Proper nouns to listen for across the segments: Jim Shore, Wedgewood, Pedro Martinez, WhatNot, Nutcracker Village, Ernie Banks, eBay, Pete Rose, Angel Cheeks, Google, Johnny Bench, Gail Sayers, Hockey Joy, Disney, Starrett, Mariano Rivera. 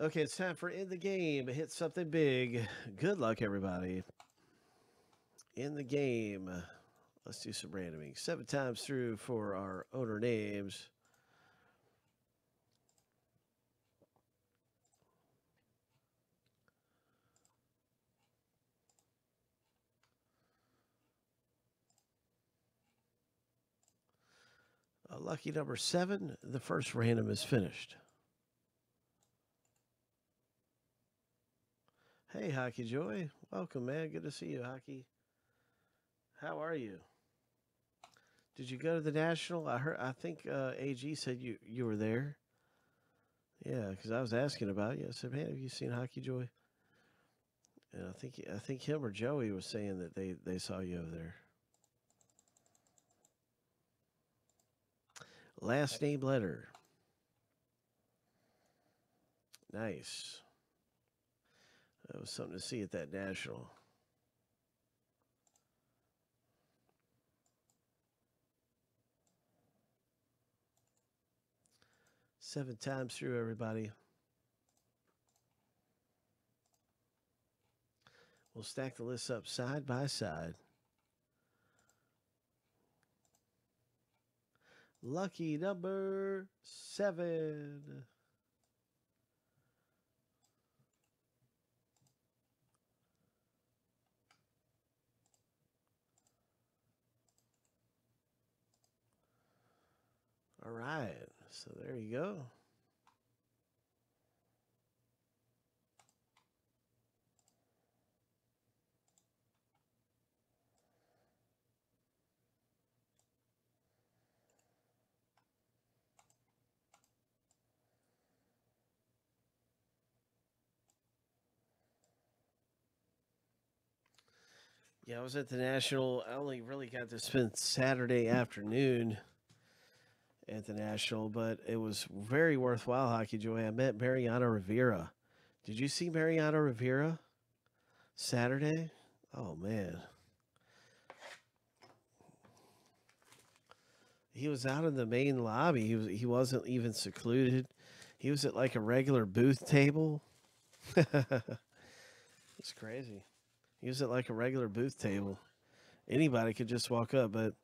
Okay, it's time for In the Game. Hit something big. Good luck, everybody. In the Game. Let's do some randoming. 7 times through for our owner names. Lucky number 7, the first random is finished. Hey, Hockey Joy. Welcome, man. Good to see you, Hockey. How are you? Did you go to the National? I think AG said you were there. Yeah, because I was asking about you. I said, man, have you seen Hockey Joy? And I think him or Joey was saying that they saw you over there. Last name letter. Nice. That was something to see at that National. Seven times through, everybody. We'll stack the lists up side by side. Lucky number 7. All right, so there you go. Yeah, I was at the National. I only really got to spend Saturday afternoon at the National, but it was very worthwhile, Hockey Joy. I met Mariano Rivera. Did you see Mariano Rivera Saturday? Oh, man. He was out in the main lobby. He wasn't even secluded. He was at like a regular booth table. It's crazy. He was at like a regular booth table. Anybody could just walk up, but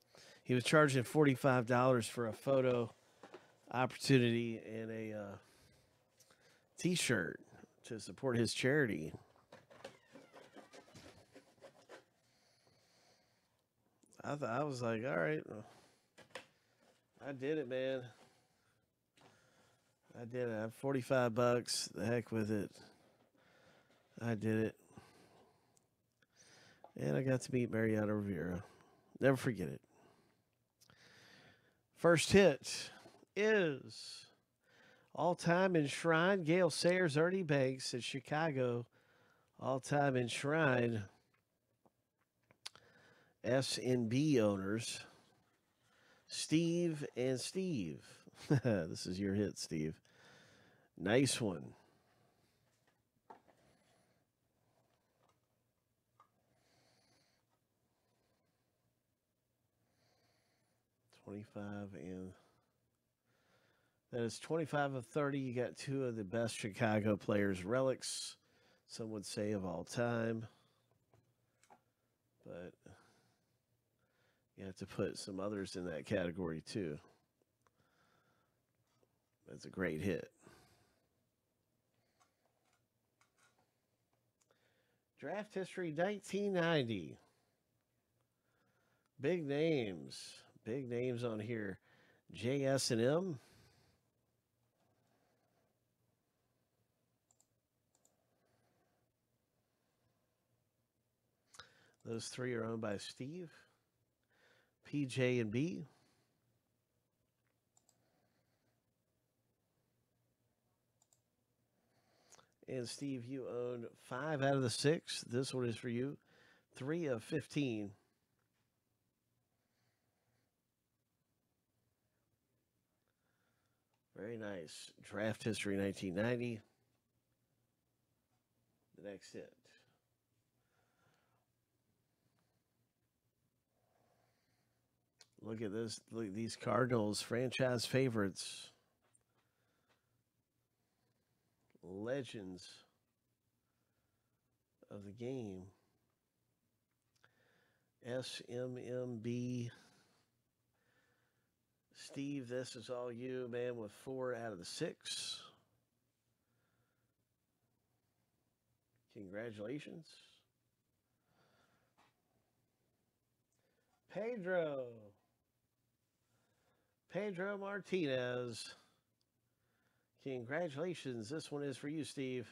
he was charging $45 for a photo opportunity and a T-shirt to support his charity. I was like, all right, I did it, man. I did it. I have 45 bucks. The heck with it. I did it. And I got to meet Mariano Rivera. Never forget it. First hit is all-time enshrined Gail Sayers, Ernie Banks in Chicago. All-time enshrined SNB owners, Steve and Steve. This is your hit, Steve. Nice one. That is 25 of 30. You got 2 of the best Chicago players' relics, some would say of all time. But you have to put some others in that category too. That's a great hit. Draft history 1990. Big names. Big names on here. JS&M. Those 3 are owned by Steve. PJ&B. And Steve, you owned 5 out of the 6. This one is for you. 3 of 15. Very nice. Draft history 1990. The next hit. Look at this. Look at these Cardinals, franchise favorites. legends of the game. SMMB. Steve, this is all you, man, with 4 out of the 6. Congratulations. Pedro Martinez. Congratulations. This one is for you, Steve.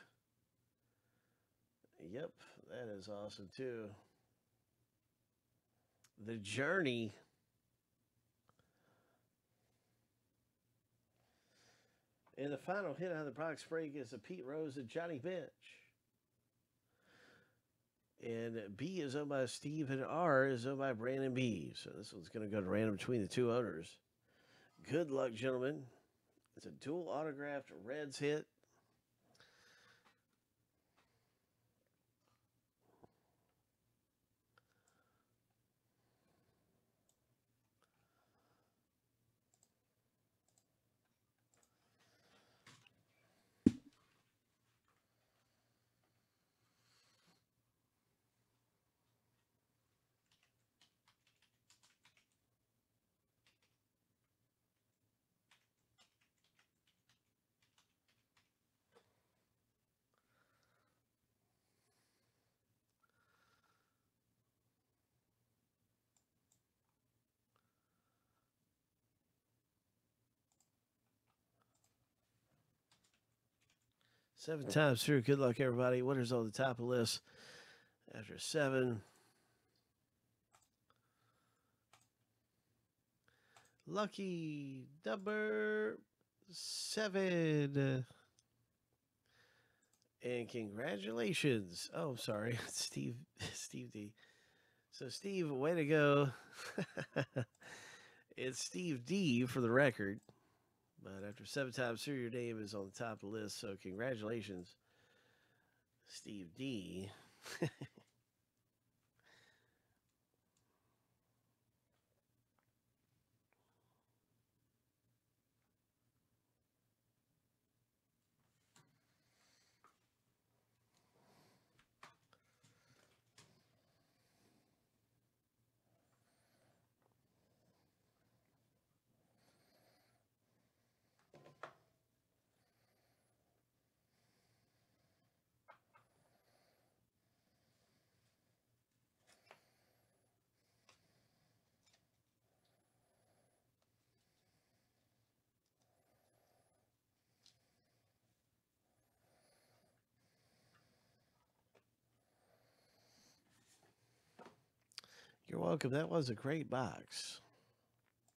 Yep, that is awesome, too. The Journey. And the final hit out of the box break is a Pete Rose and Johnny Bench. And B is owned by Steve and R is owned by Brandon B. So this one's going to go to random between the two owners. Good luck, gentlemen. It's a dual autographed Reds hit. Seven times through. Good luck, everybody. Winners on the top of the list after 7. Lucky number 7. And congratulations. Oh, sorry. Steve D. So, Steve, way to go. It's Steve D for the record. But after 7 times through, your name is on the top of the list. So congratulations, Steve D. You're welcome. That was a great box.